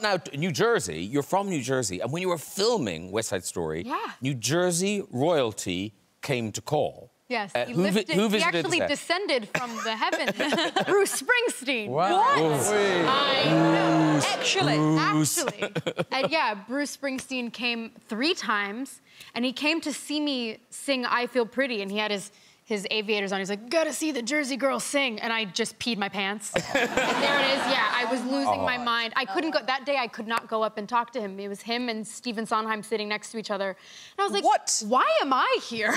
But now, New Jersey, you're from New Jersey, and when you were filming West Side Story, New Jersey royalty came to call. Yes, who actually descended from the heavens. Bruce Springsteen. Wow. What? I know. Bruce. Actually. And yeah, Bruce Springsteen came 3 times, and he came to see me sing I Feel Pretty, and he had his aviators on. He's like, gotta see the Jersey girl sing. And I just peed my pants. And there it is, yeah, I was losing my mind. I couldn't go, that day I could not go up and talk to him. It was him and Stephen Sondheim sitting next to each other. And I was like, what? Why am I here?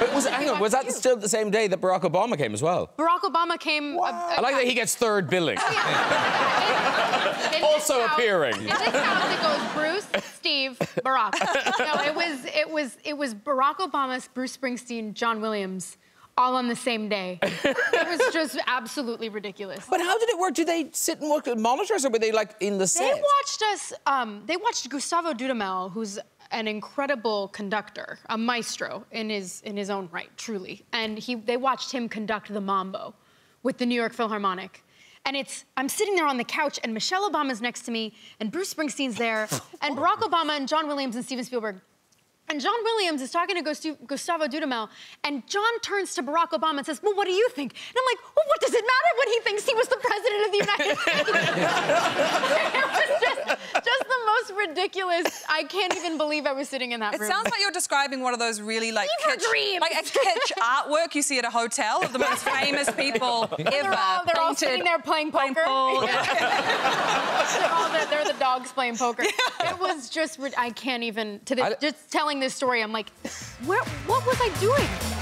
But was that still the same day that Barack Obama came as well? Barack Obama came... I like that he gets third billing. Oh, yeah. in also house, appearing. In this house it goes Bruce, Steve, Barack. No, it was Barack Obama, Bruce Springsteen, John Williams, all on the same day. It was just absolutely ridiculous. But how did it work? Did they sit and look at monitors, or were they like in the set? They watched us. They watched Gustavo Dudamel, who's an incredible conductor, a maestro in his own right, truly. And they watched him conduct the Mambo with the New York Philharmonic. And I'm sitting there on the couch, and Michelle Obama's next to me, and Bruce Springsteen's there, and Barack Obama, and John Williams, and Steven Spielberg. And John Williams is talking to Gustavo Dudamel, and John turns to Barack Obama and says, well, what do you think? And I'm like, well, what does it matter when he thinks he was the president of the United States? It was just the most ridiculous. I can't even believe I was sitting in that room. It sounds like you're describing one of those really, like, kitsch artwork you see at a hotel of the most famous people ever. They're all sitting there playing poker. They're the dogs playing poker. Yeah. It was just, I can't even, just telling this story, I'm like, what was I doing?